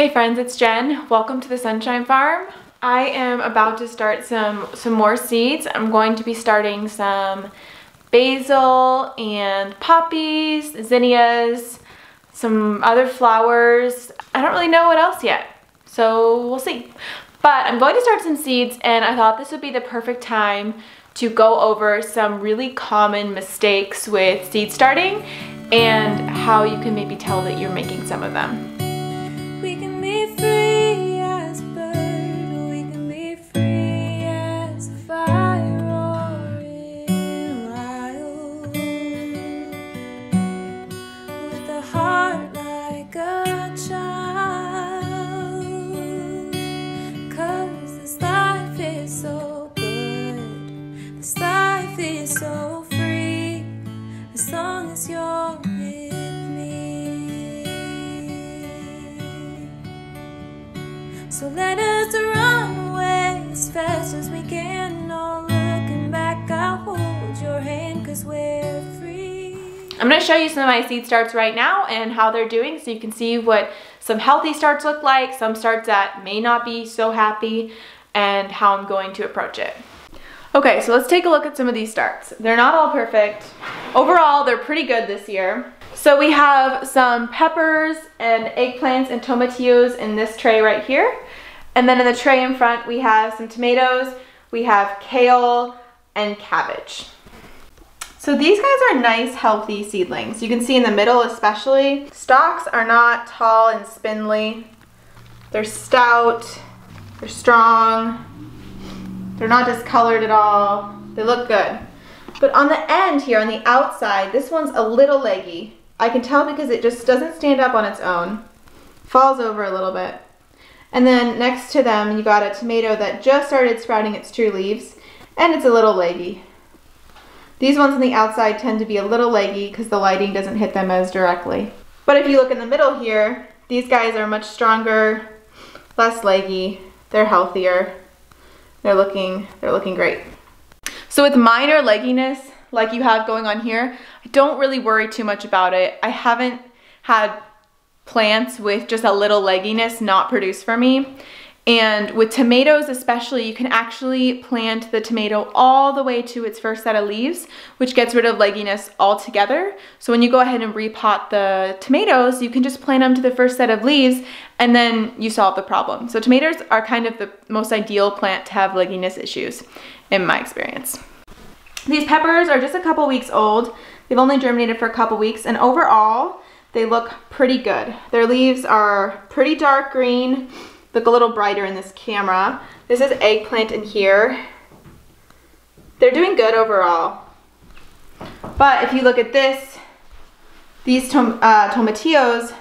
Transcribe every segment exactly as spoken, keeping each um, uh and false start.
Hey friends, it's Jen. Welcome to the Sunshine Farm. I am about to start some, some more seeds. I'm going to be starting some basil and poppies, zinnias, some other flowers. I don't really know what else yet, so we'll see. But I'm going to start some seeds, and I thought this would be the perfect time to go over some really common mistakes with seed starting and how you can maybe tell that you're making some of them. So let us run away as fast as we can. No looking back, I'll hold your hand because we're free. I'm going to show you some of my seed starts right now and how they're doing so you can see what some healthy starts look like, some starts that may not be so happy, and how I'm going to approach it. Okay, so let's take a look at some of these starts. They're not all perfect. Overall, they're pretty good this year. So we have some peppers and eggplants and tomatillos in this tray right here. And then in the tray in front, we have some tomatoes, we have kale and cabbage. So these guys are nice, healthy seedlings. You can see in the middle especially, stalks are not tall and spindly. They're stout, they're strong, they're not discolored at all. They look good. But on the end here, on the outside, this one's a little leggy. I can tell because it just doesn't stand up on its own. Falls over a little bit. And then next to them, you got a tomato that just started sprouting its true leaves, and it's a little leggy. These ones on the outside tend to be a little leggy because the lighting doesn't hit them as directly. But if you look in the middle here, these guys are much stronger, less leggy, they're healthier. They're looking, they're looking great. So with minor legginess, like you have going on here, I don't really worry too much about it. I haven't had plants with just a little legginess not produce for me. And with tomatoes especially, you can actually plant the tomato all the way to its first set of leaves, which gets rid of legginess altogether. So when you go ahead and repot the tomatoes, you can just plant them to the first set of leaves, and then you solve the problem. So tomatoes are kind of the most ideal plant to have legginess issues, in my experience. These peppers are just a couple weeks old. They've only germinated for a couple weeks, and overall, they look pretty good. Their leaves are pretty dark green, look a little brighter in this camera. This is eggplant in here. They're doing good overall. But if you look at this, these tom uh, tomatillos,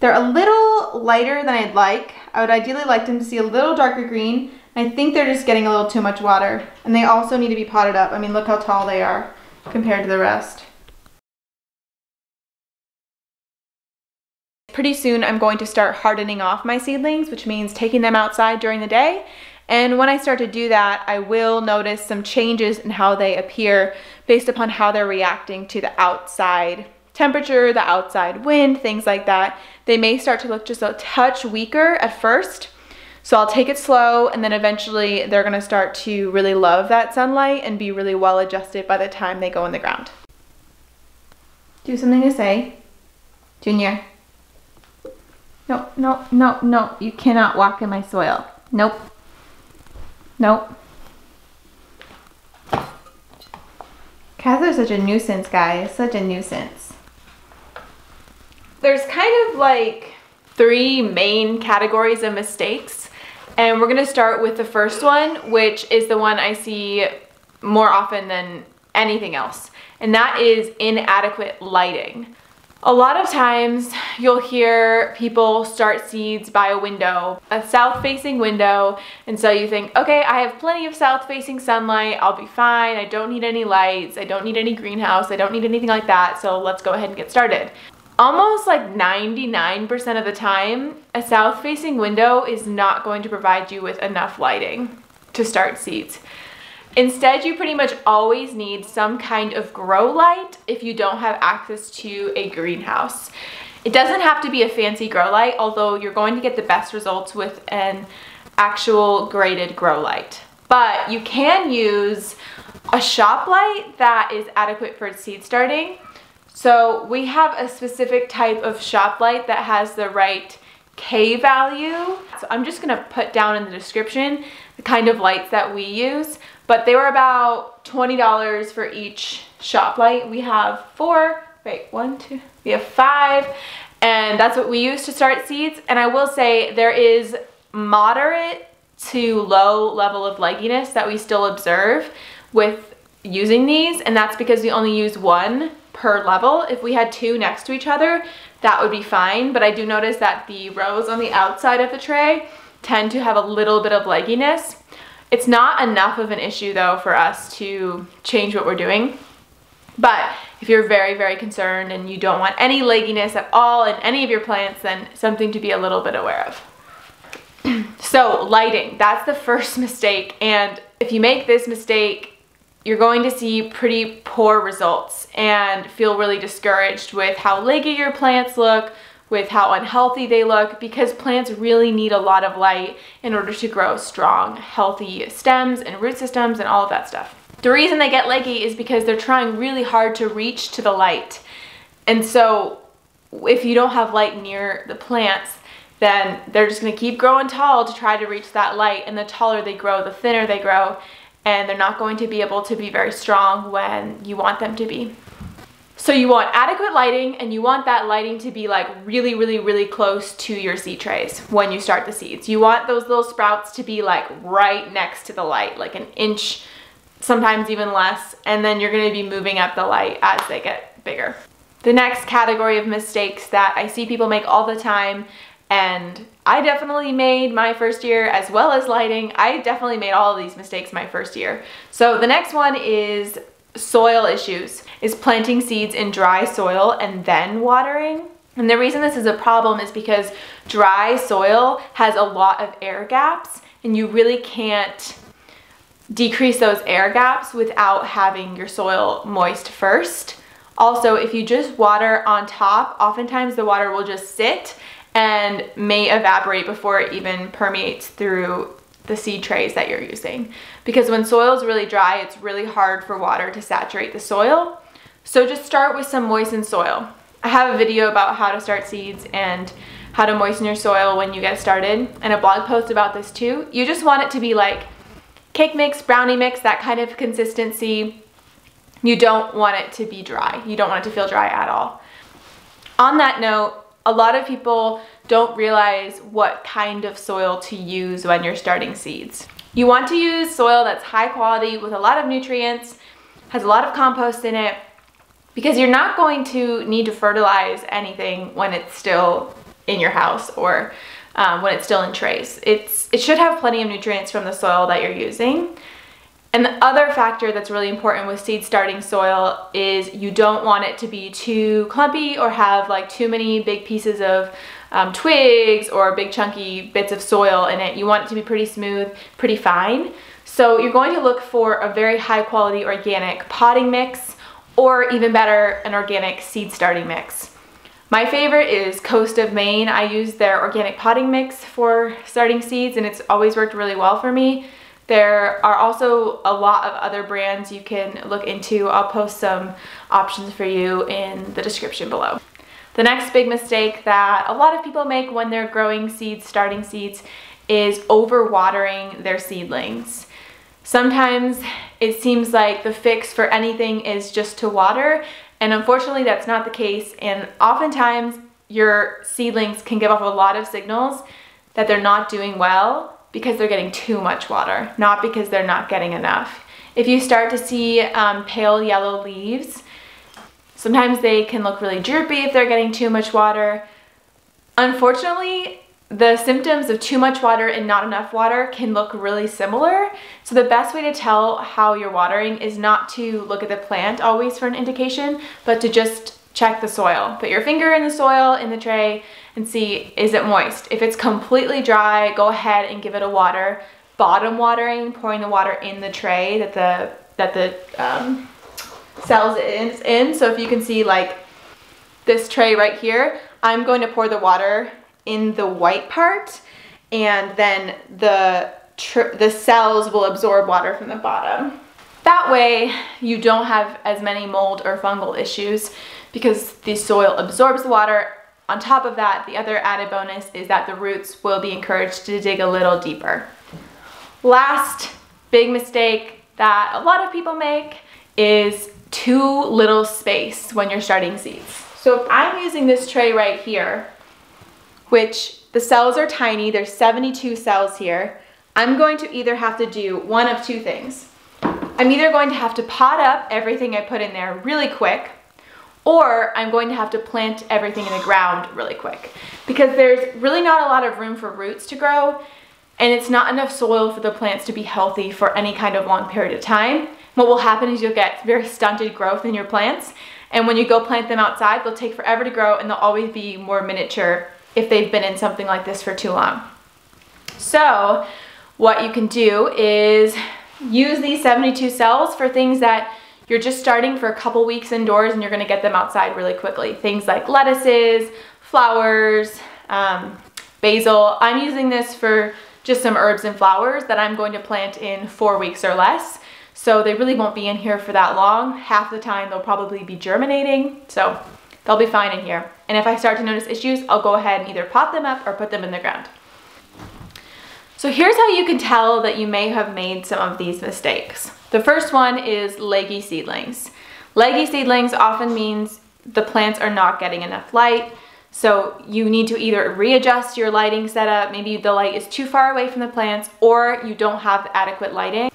they're a little lighter than I'd like. I would ideally like them to see a little darker green. I think they're just getting a little too much water. And they also need to be potted up. I mean, look how tall they are compared to the rest. Pretty soon I'm going to start hardening off my seedlings, which means taking them outside during the day. And when I start to do that, I will notice some changes in how they appear based upon how they're reacting to the outside temperature, the outside wind, things like that. They may start to look just a touch weaker at first. So I'll take it slow, and then eventually they're gonna start to really love that sunlight and be really well adjusted by the time they go in the ground. Do you have something to say, Junior? No, no, no, no, you cannot walk in my soil. Nope. Nope. Cats are such a nuisance, guys. Such a nuisance. There's kind of like three main categories of mistakes, and we're going to start with the first one, which is the one I see more often than anything else, and that is inadequate lighting. A lot of times you'll hear people start seeds by a window, a south-facing window, and so you think, okay, I have plenty of south-facing sunlight, I'll be fine, I don't need any lights, I don't need any greenhouse, I don't need anything like that, so let's go ahead and get started. Almost like ninety-nine percent of the time, a south-facing window is not going to provide you with enough lighting to start seeds. Instead, you pretty much always need some kind of grow light if you don't have access to a greenhouse. It doesn't have to be a fancy grow light, although you're going to get the best results with an actual graded grow light. But you can use a shop light that is adequate for seed starting. So we have a specific type of shop light that has the right K value. So I'm just gonna put down in the description the kind of lights that we use, but they were about twenty dollars for each shop light. We have four, wait, one, two, we have five, and that's what we use to start seeds. And I will say there is moderate to low level of legginess that we still observe with using these, and that's because we only use one per level. If we had two next to each other, that would be fine, but I do notice that the rows on the outside of the tray tend to have a little bit of legginess. It's not enough of an issue though for us to change what we're doing. But if you're very, very concerned and you don't want any legginess at all in any of your plants, then something to be a little bit aware of. So lighting, that's the first mistake. And if you make this mistake, you're going to see pretty poor results and feel really discouraged with how leggy your plants look, with how unhealthy they look, because plants really need a lot of light in order to grow strong, healthy stems and root systems and all of that stuff. The reason they get leggy is because they're trying really hard to reach to the light. And so if you don't have light near the plants, then they're just gonna keep growing tall to try to reach that light, and the taller they grow, the thinner they grow, and they're not going to be able to be very strong when you want them to be. So you want adequate lighting, and you want that lighting to be like really, really, really close to your seed trays when you start the seeds. You want those little sprouts to be like right next to the light, like an inch, sometimes even less, and then you're gonna be moving up the light as they get bigger. The next category of mistakes that I see people make all the time, and I definitely made my first year, as well as lighting. I definitely made all of these mistakes my first year. So the next one is soil issues, is planting seeds in dry soil and then watering. And the reason this is a problem is because dry soil has a lot of air gaps, and you really can't decrease those air gaps without having your soil moist first. Also, if you just water on top, oftentimes the water will just sit and may evaporate before it even permeates through the seed trays that you're using. Because when soil is really dry, it's really hard for water to saturate the soil. So just start with some moistened soil. I have a video about how to start seeds and how to moisten your soil when you get started, and a blog post about this too. You just want it to be like cake mix, brownie mix, that kind of consistency. You don't want it to be dry. You don't want it to feel dry at all. On that note, a lot of people don't realize what kind of soil to use when you're starting seeds. You want to use soil that's high quality with a lot of nutrients, has a lot of compost in it, because you're not going to need to fertilize anything when it's still in your house or um, when it's still in trays. It's, it should have plenty of nutrients from the soil that you're using. And the other factor that's really important with seed starting soil is you don't want it to be too clumpy or have like too many big pieces of um, twigs or big chunky bits of soil in it. You want it to be pretty smooth, pretty fine. So you're going to look for a very high quality organic potting mix, or even better, an organic seed starting mix. My favorite is Coast of Maine. I use their organic potting mix for starting seeds, and it's always worked really well for me. There are also a lot of other brands you can look into. I'll post some options for you in the description below. The next big mistake that a lot of people make when they're growing seeds, starting seeds, is overwatering their seedlings. Sometimes it seems like the fix for anything is just to water, and unfortunately that's not the case, and oftentimes your seedlings can give off a lot of signals that they're not doing well, because they're getting too much water, not because they're not getting enough. If you start to see um, pale yellow leaves, sometimes they can look really droopy if they're getting too much water. Unfortunately, the symptoms of too much water and not enough water can look really similar. So the best way to tell how you're watering is not to look at the plant always for an indication, but to just check the soil. Put your finger in the soil, in the tray, and see, is it moist? If it's completely dry, go ahead and give it a water. Bottom watering, pouring the water in the tray that the that the um, cells is in. So if you can see like this tray right here, I'm going to pour the water in the white part, and then the tr the cells will absorb water from the bottom. That way you don't have as many mold or fungal issues because the soil absorbs the water. On top of that, the other added bonus is that the roots will be encouraged to dig a little deeper. Last big mistake that a lot of people make is too little space when you're starting seeds. So if I'm using this tray right here, which the cells are tiny, there's seventy-two cells here, I'm going to either have to do one of two things. I'm either going to have to pot up everything I put in there really quick, or I'm going to have to plant everything in the ground really quick, because there's really not a lot of room for roots to grow, and it's not enough soil for the plants to be healthy for any kind of long period of time. What will happen is you'll get very stunted growth in your plants, and when you go plant them outside, they'll take forever to grow and they'll always be more miniature if they've been in something like this for too long. So what you can do is use these seventy-two cells for things that you're just starting for a couple weeks indoors and you're gonna get them outside really quickly. Things like lettuces, flowers, um, basil. I'm using this for just some herbs and flowers that I'm going to plant in four weeks or less. So they really won't be in here for that long. Half the time they'll probably be germinating. So they'll be fine in here. And if I start to notice issues, I'll go ahead and either pot them up or put them in the ground. So here's how you can tell that you may have made some of these mistakes. The first one is leggy seedlings. Leggy seedlings often means the plants are not getting enough light, so you need to either readjust your lighting setup, maybe the light is too far away from the plants, or you don't have adequate lighting.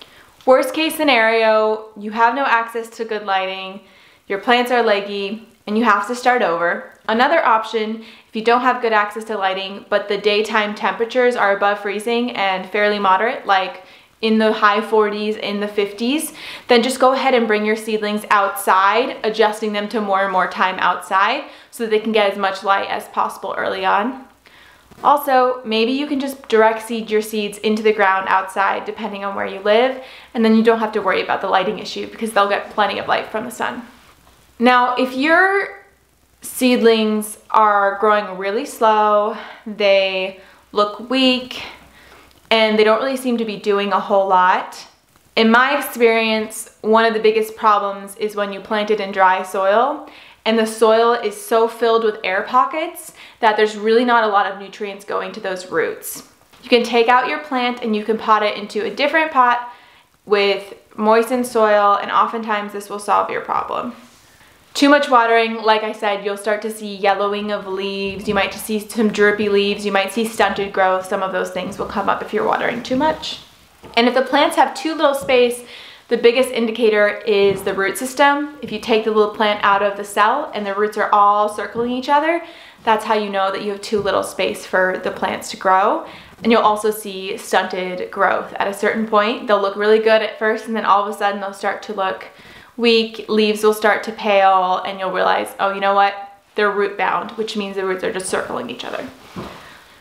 Worst case scenario, you have no access to good lighting, your plants are leggy, and you have to start over. Another option, if you don't have good access to lighting, but the daytime temperatures are above freezing and fairly moderate, like in the high forties, in the fifties, then just go ahead and bring your seedlings outside, adjusting them to more and more time outside so that they can get as much light as possible early on. Also, maybe you can just direct seed your seeds into the ground outside, depending on where you live, and then you don't have to worry about the lighting issue because they'll get plenty of light from the sun. Now, if your seedlings are growing really slow, they look weak, and they don't really seem to be doing a whole lot, in my experience, one of the biggest problems is when you plant it in dry soil, and the soil is so filled with air pockets that there's really not a lot of nutrients going to those roots. You can take out your plant and you can pot it into a different pot with moistened soil, and oftentimes this will solve your problem. Too much watering, like I said, you'll start to see yellowing of leaves, you might just see some droopy leaves, you might see stunted growth, some of those things will come up if you're watering too much. And if the plants have too little space, the biggest indicator is the root system. If you take the little plant out of the cell and the roots are all circling each other, that's how you know that you have too little space for the plants to grow. And you'll also see stunted growth. At a certain point, they'll look really good at first, and then all of a sudden they'll start to look weak, leaves will start to pale, and you'll realize, oh, you know what? They're root bound, which means the roots are just circling each other.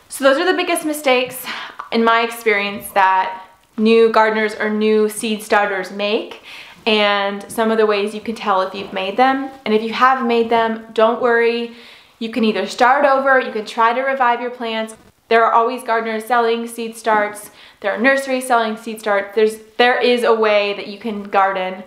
So those are the biggest mistakes, in my experience, that new gardeners or new seed starters make, and some of the ways you can tell if you've made them. And if you have made them, don't worry. You can either start over, you can try to revive your plants. There are always gardeners selling seed starts. There are nurseries selling seed starts. There's, there is a way that you can garden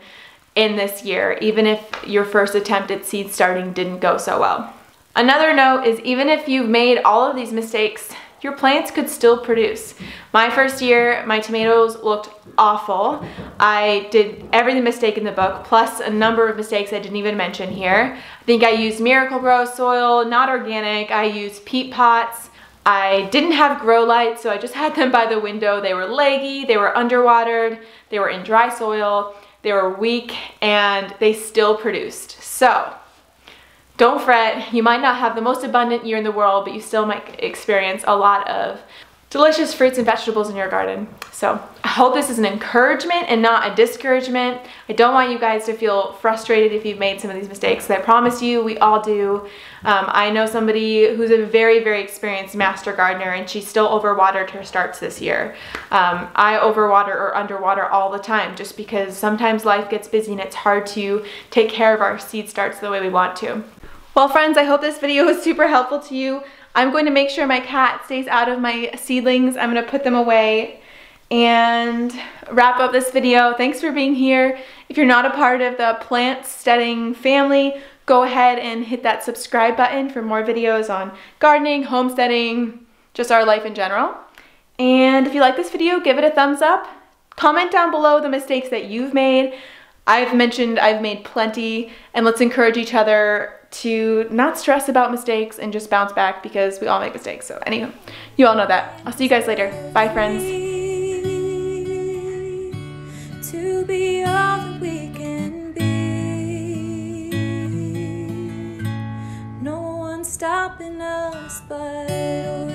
in this year, even if your first attempt at seed starting didn't go so well. Another note is, even if you've made all of these mistakes, your plants could still produce. My first year, my tomatoes looked awful. I did every mistake in the book, plus a number of mistakes I didn't even mention here. I think I used Miracle Grow soil, not organic. I used peat pots. I didn't have grow lights, so I just had them by the window. They were leggy, they were underwatered, they were in dry soil. They were weak, and they still produced. So don't fret. You might not have the most abundant year in the world, but you still might experience a lot of delicious fruits and vegetables in your garden. So I hope this is an encouragement and not a discouragement. I don't want you guys to feel frustrated if you've made some of these mistakes. I promise you, we all do. Um, I know somebody who's a very, very experienced master gardener, and she still overwatered her starts this year. Um, I overwater or underwater all the time, just because sometimes life gets busy and it's hard to take care of our seed starts the way we want to. Well friends, I hope this video was super helpful to you. I'm going to make sure my cat stays out of my seedlings. I'm going to put them away and wrap up this video. Thanks for being here. If you're not a part of the plant studying family, go ahead and hit that subscribe button for more videos on gardening, homesteading, just our life in general. And if you like this video, give it a thumbs up. Comment down below the mistakes that you've made. I've mentioned I've made plenty, and let's encourage each other to not stress about mistakes and just bounce back, because we all make mistakes. So anywho, you all know that. I'll see you guys later. Bye friends. To be all that we can be, no one's stopping us but